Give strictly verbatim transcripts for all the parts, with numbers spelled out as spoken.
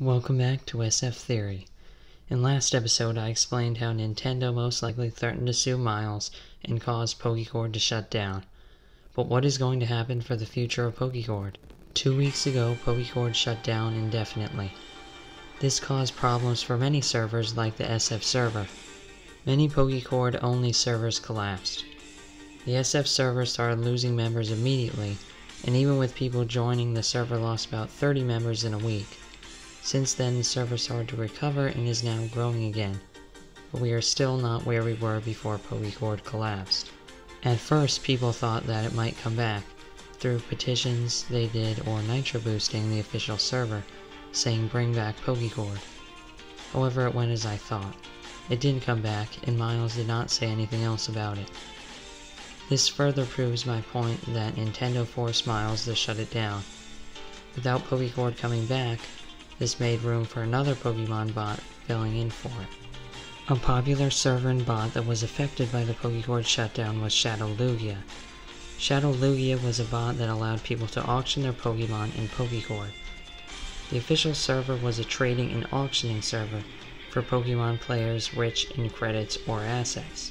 Welcome back to S F Theory. In last episode, I explained how Nintendo most likely threatened to sue Miles and cause Pokécord to shut down. But what is going to happen for the future of Pokécord? Two weeks ago, Pokécord shut down indefinitely. This caused problems for many servers like the S F server. Many Pokécord-only servers collapsed. The S F server started losing members immediately, and even with people joining, the server lost about thirty members in a week. Since then, the server started to recover and is now growing again, but we are still not where we were before Pokécord collapsed. At first, people thought that it might come back, through petitions they did or nitro boosting the official server, saying bring back Pokécord. However, it went as I thought. It didn't come back, and Miles did not say anything else about it. This further proves my point that Nintendo forced Miles to shut it down. Without Pokécord coming back, this made room for another Pokemon bot filling in for it. A popular server and bot that was affected by the Pokécord shutdown was Shadow Lugia. Shadow Lugia was a bot that allowed people to auction their Pokemon in Pokécord. The official server was a trading and auctioning server for Pokemon players rich in credits or assets.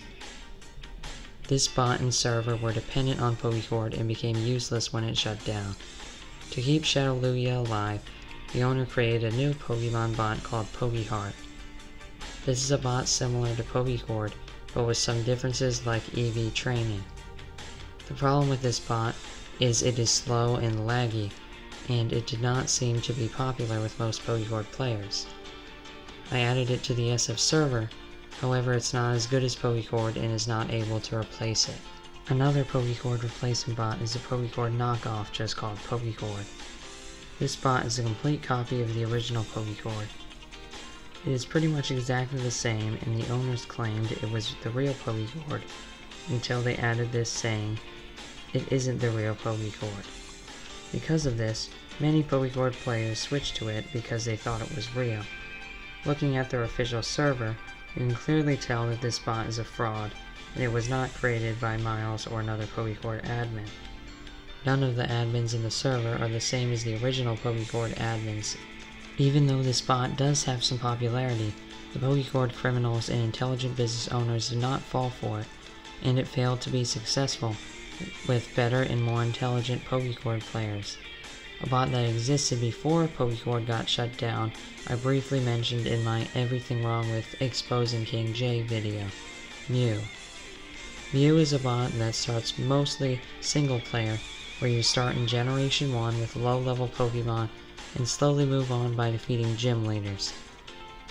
This bot and server were dependent on Pokécord and became useless when it shut down. To keep Shadow Lugia alive, the owner created a new Pokemon bot called PokéHeart. This is a bot similar to Pokécord, but with some differences like E V training. The problem with this bot is it is slow and laggy, and it did not seem to be popular with most Pokécord players. I added it to the S F server, however it's not as good as Pokécord and is not able to replace it. Another Pokécord replacement bot is a Pokécord knockoff just called PokéCord. This bot is a complete copy of the original Pokécord. It is pretty much exactly the same, and the owners claimed it was the real Pokécord until they added this saying, it isn't the real Pokécord. Because of this, many Pokécord players switched to it because they thought it was real. Looking at their official server, you can clearly tell that this bot is a fraud, and it was not created by Miles or another Pokécord admin. None of the admins in the server are the same as the original Pokécord admins. Even though this bot does have some popularity, the Pokécord criminals and intelligent business owners did not fall for it, and it failed to be successful with better and more intelligent Pokécord players. A bot that existed before Pokécord got shut down, I briefly mentioned in my Everything Wrong with Exposing King J video, Myuu. Myuu is a bot that starts mostly single player, where you start in Generation one with low-level Pokemon and slowly move on by defeating gym leaders.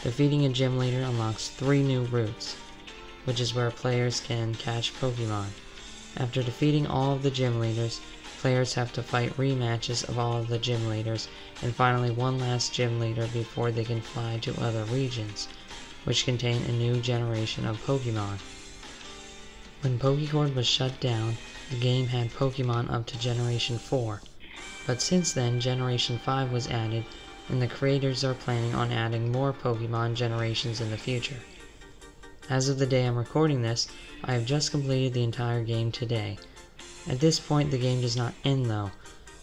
Defeating a gym leader unlocks three new routes, which is where players can catch Pokemon. After defeating all of the gym leaders, players have to fight rematches of all of the gym leaders, and finally one last gym leader before they can fly to other regions, which contain a new generation of Pokemon. When Pokécord was shut down, the game had Pokemon up to Generation four, but since then Generation five was added, and the creators are planning on adding more Pokemon generations in the future. As of the day I'm recording this, I have just completed the entire game today. At this point the game does not end though.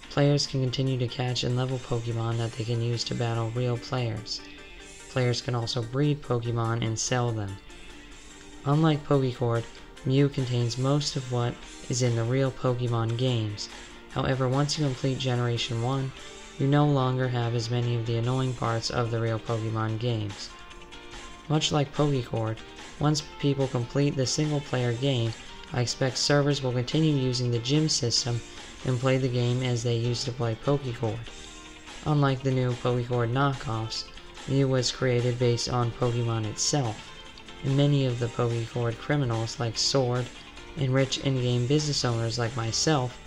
Players can continue to catch and level Pokemon that they can use to battle real players. Players can also breed Pokemon and sell them. Unlike Pokécord, Myuu contains most of what is in the real Pokemon games. However, once you complete Generation one, you no longer have as many of the annoying parts of the real Pokemon games. Much like Pokécord, once people complete the single-player game, I expect servers will continue using the gym system and play the game as they used to play Pokécord. Unlike the new Pokécord knockoffs, Myuu was created based on Pokemon itself. And many of the Pokécord criminals like Sword and rich in-game business owners like myself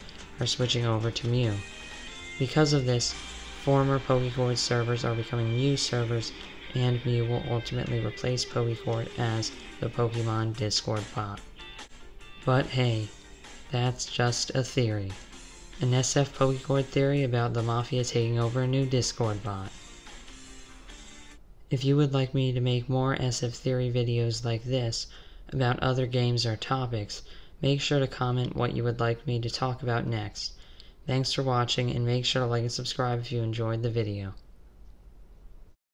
are switching over to Myuu. Because of this, former Pokécord servers are becoming Myuu servers, and Myuu will ultimately replace Pokécord as the Pokemon Discord bot. But hey, that's just a theory. An S F Pokécord theory about the Mafia taking over a new Discord bot. If you would like me to make more S F Theory videos like this, about other games or topics, make sure to comment what you would like me to talk about next. Thanks for watching, and make sure to like and subscribe if you enjoyed the video.